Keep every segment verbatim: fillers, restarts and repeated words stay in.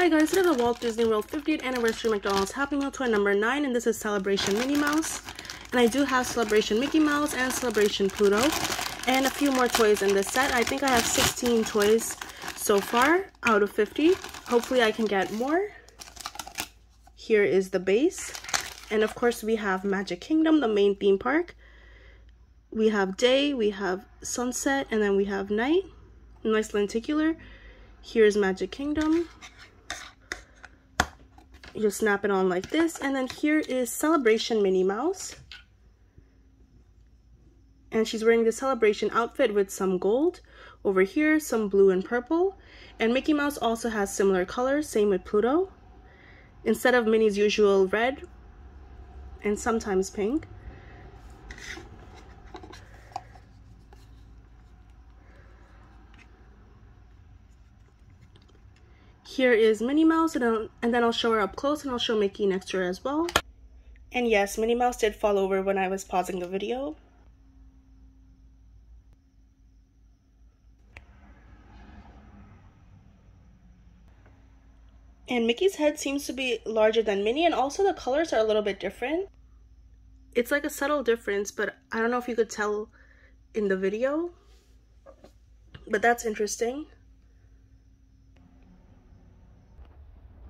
Hi guys, today is the Walt Disney World fiftieth Anniversary McDonald's Happy Meal toy number nine, and this is Celebration Minnie Mouse. And I do have Celebration Mickey Mouse and Celebration Pluto, and a few more toys in this set. I think I have sixteen toys so far out of fifty. Hopefully I can get more. Here is the base. And of course we have Magic Kingdom, the main theme park. We have day, we have sunset, and then we have night. Nice lenticular. Here's Magic Kingdom. You just snap it on like this. And then here is Celebration Minnie Mouse. And she's wearing the Celebration outfit with some gold. Over here, some blue and purple. And Mickey Mouse also has similar colors, same with Pluto. Instead of Minnie's usual red and sometimes pink. Here is Minnie Mouse, and, I'll, and then I'll show her up close, and I'll show Mickey next to her as well. And yes, Minnie Mouse did fall over when I was pausing the video. And Mickey's head seems to be larger than Minnie, and also the colors are a little bit different. It's like a subtle difference, but I don't know if you could tell in the video. But that's interesting.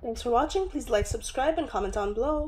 Thanks for watching. Please like, subscribe, and comment down below.